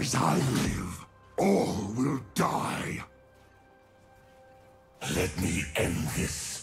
As I live, all will die. Let me end this.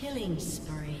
Killing spree.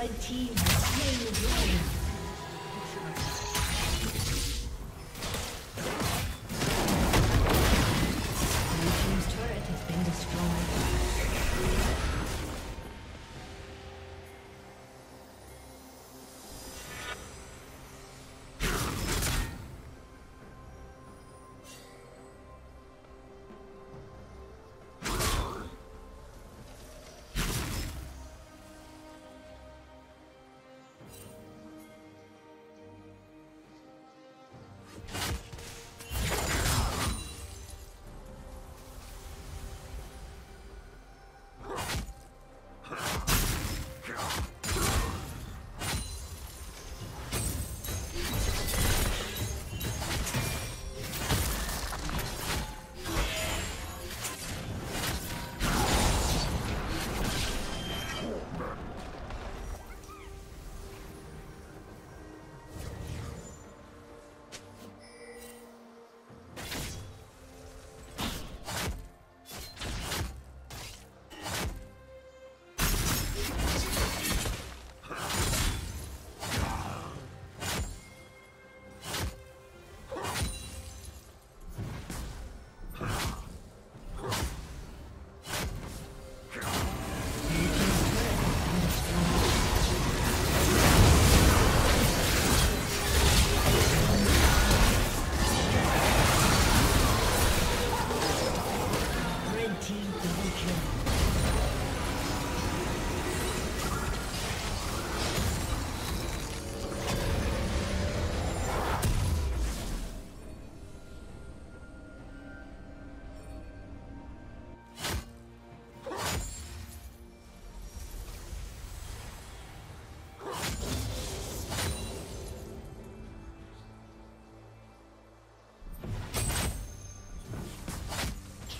Red team has slain the dragon.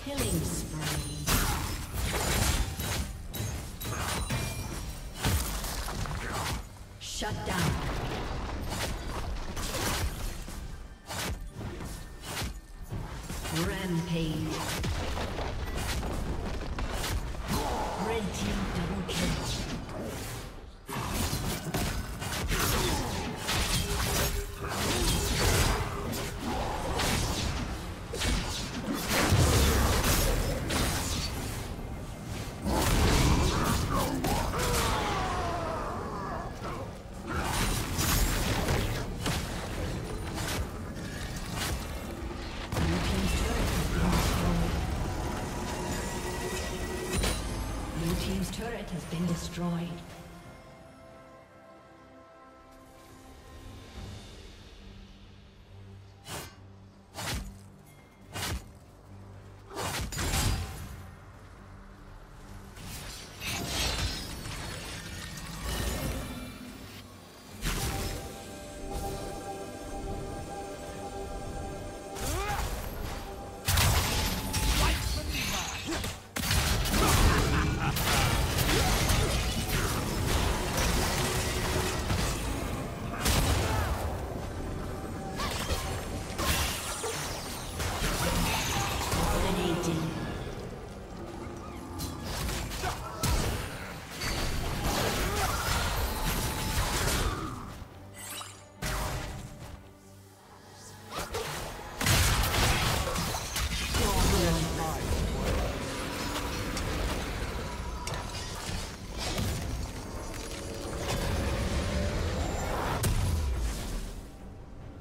Killing spree. Shut down. Rampage. Red team double kill. Destroyed.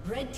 Red